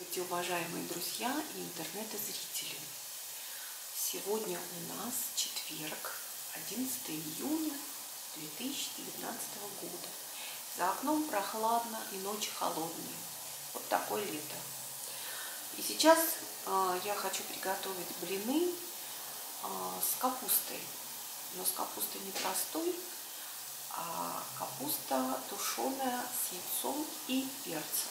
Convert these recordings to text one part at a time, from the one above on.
Эти уважаемые друзья и интернет-зрители, сегодня у нас четверг, 11 июня 2019 года. За окном прохладно и ночи холодные. Вот такое лето. И сейчас я хочу приготовить блины с капустой. Но с капустой не простой, а капуста тушеная с яйцом и перцем.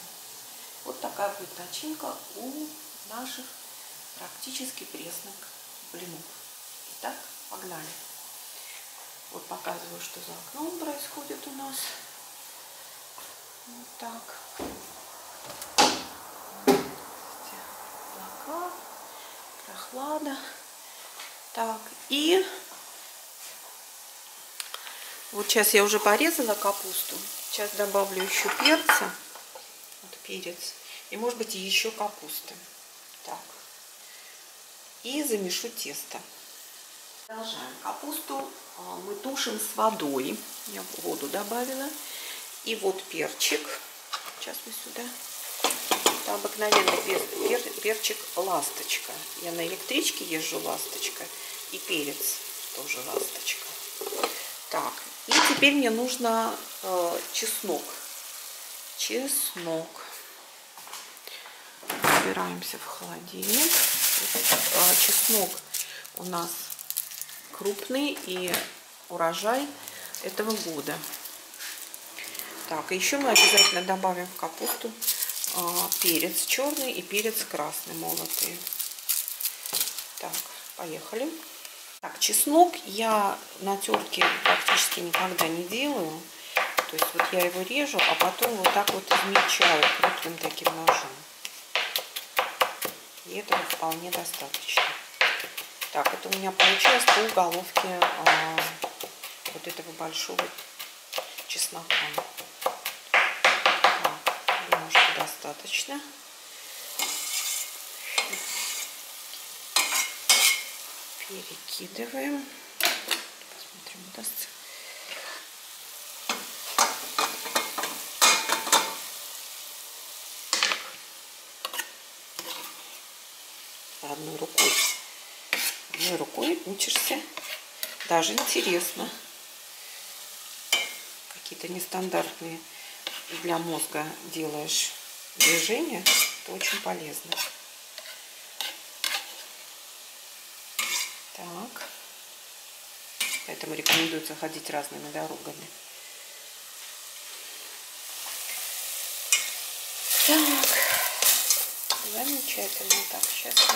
Вот такая будет начинка у наших практически пресных блинов. Итак, погнали. Вот показываю, что за окном происходит у нас. Вот так. Облака, прохлада. Так, и вот сейчас я уже порезала капусту. Сейчас добавлю еще перца. Вот перец. И, может быть, еще капусты. Так. И замешу тесто. Продолжаем. Капусту мы тушим с водой. Я воду добавила. И вот перчик. Сейчас мы сюда. Это обыкновенный перчик ласточка. Я на электричке езжу ласточка. И перец тоже ласточка. Так. И теперь мне нужно чеснок. Чеснок. Убираемся в холодильник. Чеснок у нас крупный и урожай этого года. Так, еще мы обязательно добавим в капусту перец черный и перец красный молотый. Так, поехали. Так, чеснок я на терке практически никогда не делаю. То есть вот я его режу, а потом вот так вот измельчаю крупным таким ножом. И этого вполне достаточно. Так, это у меня получилось по головке вот этого большого чеснока. Так, думаю, что достаточно. Перекидываем. Посмотрим, удастся. Одной рукой. Одной рукой учишься. Даже интересно. Какие-то нестандартные для мозга делаешь движения. Это очень полезно. Так. Поэтому рекомендуется ходить разными дорогами. Так. Замечательно. Так, сейчас я...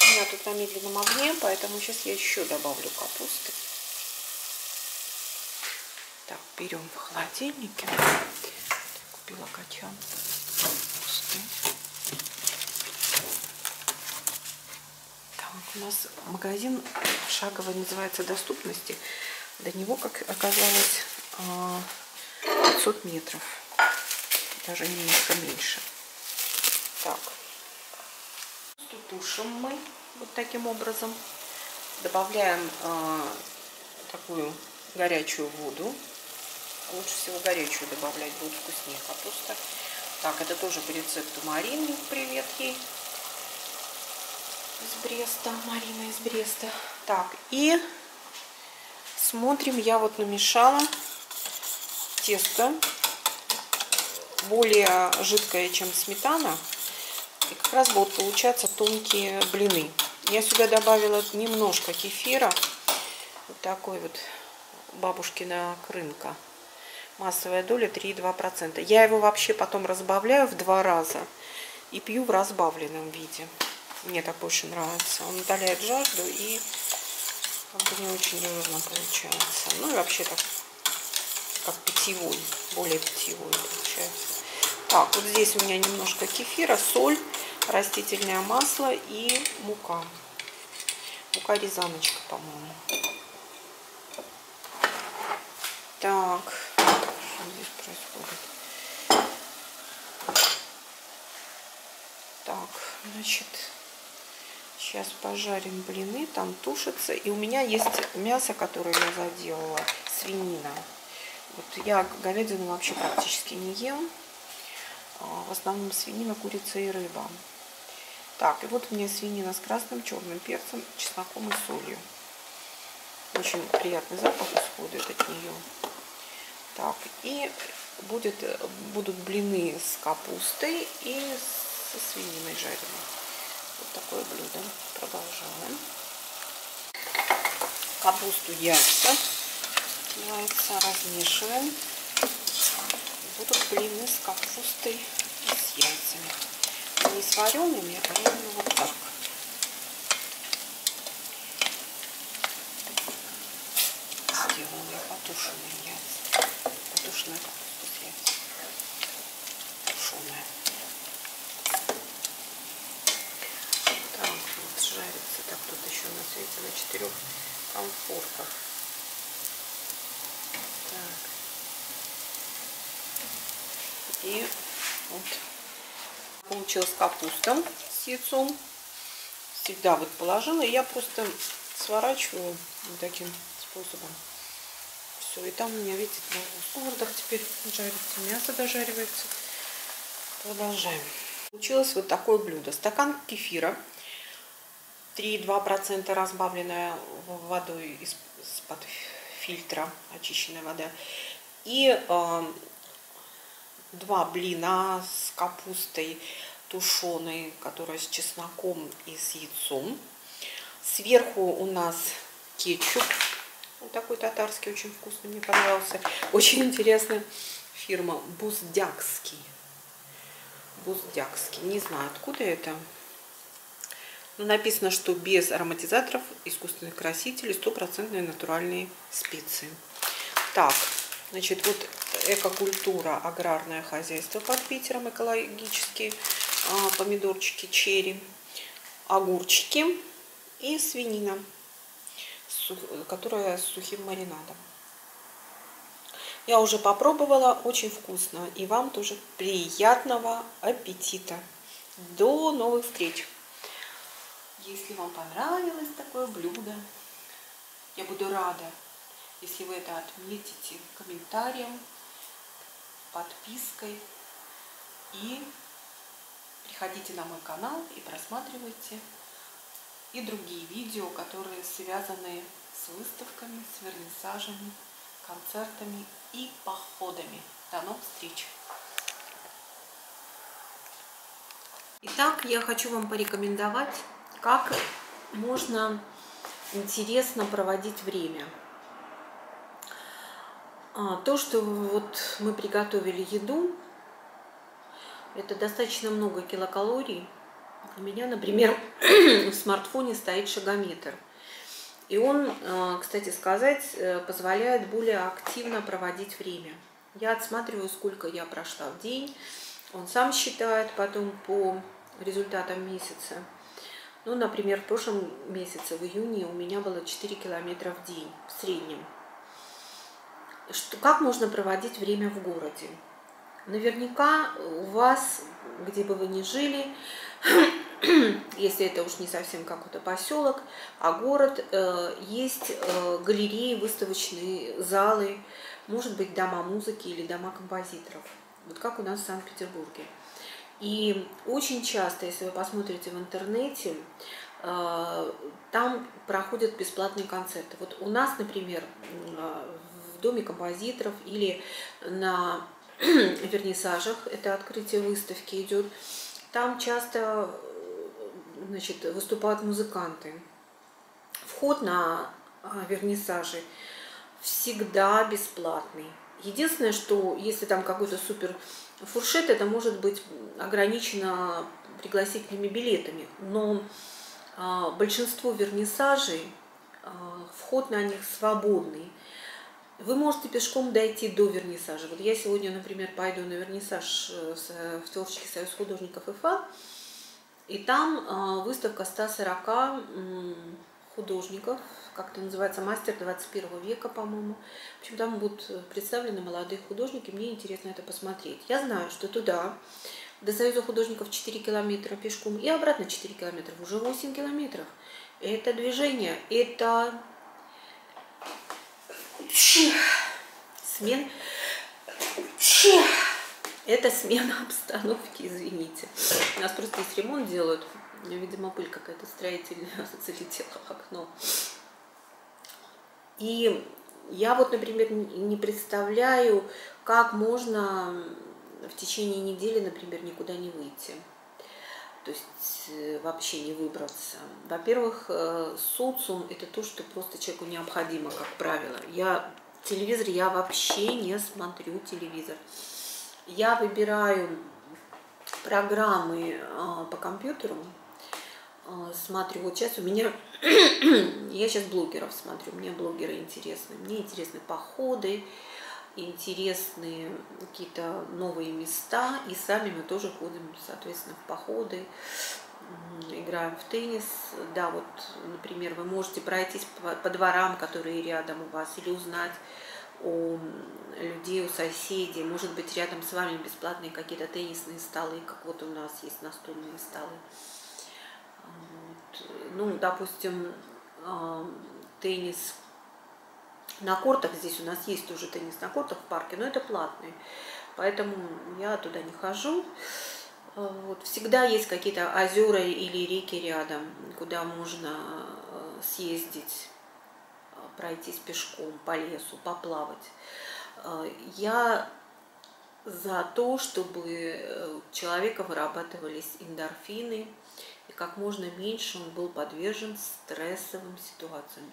У меня тут на медленном огне, поэтому сейчас я еще добавлю капусты. Так, берем в холодильнике. Купила качан капусты. Так, у нас магазин шаговый называется «Доступности». До него, как оказалось, 500 метров. Даже немножко меньше. Так, тушим мы вот таким образом. Добавляем такую горячую воду. Лучше всего горячую добавлять, будет вкуснее капуста. Так, это тоже по рецепту Марины. Привет ей. Из Бреста. Марина из Бреста. Так, и смотрим, я вот намешала тесто. Более жидкое, чем сметана. И как раз будут получаться тонкие блины. Я сюда добавила немножко кефира. Вот такой вот бабушкина крынка. Массовая доля 3,2%. Я его вообще потом разбавляю в 2 раза. И пью в разбавленном виде. Мне так больше нравится. Он удаляет жажду и как бы не очень жирно получается. Ну и вообще так, как питьевой. Более питьевой получается. Так, вот здесь у меня немножко кефира, соль, растительное масло и мука. Мука резаночка, по-моему. Так, что здесь происходит? Так, значит, сейчас пожарим блины, там тушится. И у меня есть мясо, которое я заделала, свинина. Вот я говядину вообще практически не ем. в основном свинина, курица и рыба. Так, и вот у меня свинина с красным, черным перцем, чесноком и солью. Очень приятный запах исходит от нее. Так, и будут блины с капустой и со свининой жареной. Вот такое блюдо. Продолжаем. Капусту яйца размешиваем. Будут блины с капустой и с яйцами. Не с вареными, а именно вот так. Сделаем потушенные яйца. Потушенная капуста с яйцами. Тушеная. Так, у нас жарится. Так, тут еще у нас яйца на 4 конфорках. Так. И вот получилась капуста с яйцом. Всегда вот положила. И я просто сворачиваю вот таким способом. Все. И там у меня, видите, на сковородах теперь жарится. Мясо дожаривается. Продолжаем. Получилось вот такое блюдо. Стакан кефира. 3,2% разбавленная водой из-под фильтра. Очищенная вода. И... два блина с капустой тушеной, которая с чесноком и с яйцом. Сверху у нас кетчуп. Вот такой татарский, очень вкусный, мне понравился. Очень интересная фирма. Буздяки. Буздяки. Не знаю, откуда это. Но написано, что без ароматизаторов, искусственных красителей, 100% натуральные специи. Так, значит, вот... Экокультура, аграрное хозяйство под Питером, экологические помидорчики, черри, огурчики и свинина, которая с сухим маринадом. Я уже попробовала, очень вкусно. И вам тоже приятного аппетита. До новых встреч! Если вам понравилось такое блюдо, я буду рада, если вы это отметите комментарием, подпиской, и приходите на мой канал и просматривайте и другие видео, которые связаны с выставками, с вернисажами, концертами и походами. До новых встреч! Итак, я хочу вам порекомендовать, как можно интересно проводить время. То, что вот мы приготовили еду, это достаточно много килокалорий. У меня, например, в смартфоне стоит шагометр. И он, кстати сказать, позволяет более активно проводить время. Я отсматриваю, сколько я прошла в день. Он сам считает потом по результатам месяца. Ну, например, в прошлом месяце, в июне, у меня было 4 километра в день в среднем. Как можно проводить время в городе? Наверняка у вас, где бы вы ни жили, если это уж не совсем какой-то поселок, а город, есть галереи, выставочные залы, может быть, дома музыки или дома композиторов. Вот как у нас в Санкт-Петербурге. И очень часто, если вы посмотрите в интернете, там проходят бесплатные концерты. Вот у нас, например, в доме композиторов или на вернисажах, это открытие выставки идет, там часто, значит, выступают музыканты. Вход на вернисажи всегда бесплатный. Единственное, что если там какой-то супер фуршет, это может быть ограничено пригласительными билетами, но большинство вернисажей, вход на них свободный. Вы можете пешком дойти до вернисажа. Вот я сегодня, например, пойду на вернисаж в Творческий союз художников ИФА, и там выставка 140 художников, как это называется, «Мастер 21 века», по-моему. В общем, там будут представлены молодые художники, мне интересно это посмотреть. Я знаю, что туда, до союза художников, 4 километра пешком, и обратно 4 километра, уже 8 километров. Это движение, это... смена Это смена обстановки, извините. У нас просто здесь ремонт делают. Видимо, пыль какая-то строительная залетела в окно. И я вот, например, не представляю, как можно в течение недели, например, никуда не выйти. То есть вообще не выбраться. Во-первых, социум – это то, что просто человеку необходимо, как правило. Телевизор я вообще не смотрю, телевизор. Я выбираю программы по компьютеру, смотрю. Вот сейчас у меня, я сейчас блогеров смотрю, мне блогеры интересны. Мне интересны походы, интересны какие-то новые места. И сами мы тоже ходим, соответственно, в походы, играем в теннис. Да, вот, например, вы можете пройтись по дворам, которые рядом у вас, или узнать у людей, у соседей. Может быть, рядом с вами бесплатные какие-то теннисные столы, как вот у нас есть настольные столы. Вот. Ну, допустим, теннис на кортах. Здесь у нас есть тоже теннис на кортах в парке, но это платный. Поэтому я туда не хожу. Вот. Всегда есть какие-то озера или реки рядом, куда можно съездить, пройтись пешком по лесу, поплавать. Я за то, чтобы у человека вырабатывались эндорфины, и как можно меньше он был подвержен стрессовым ситуациям.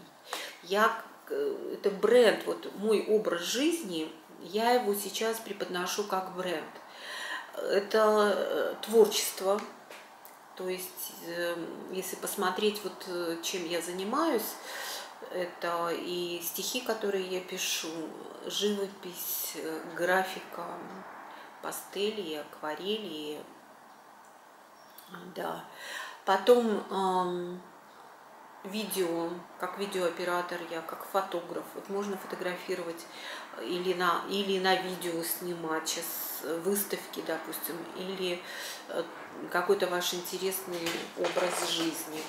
Это бренд, вот мой образ жизни, я его сейчас преподношу как бренд. Это творчество. То есть, если посмотреть, вот чем я занимаюсь, это и стихи, которые я пишу, живопись, графика, пастели, акварели. Да. Потом видео, как видеооператор я, как фотограф. Вот можно фотографировать или на видео снимать сейчас выставки, допустим, или какой-то ваш интересный образ жизни.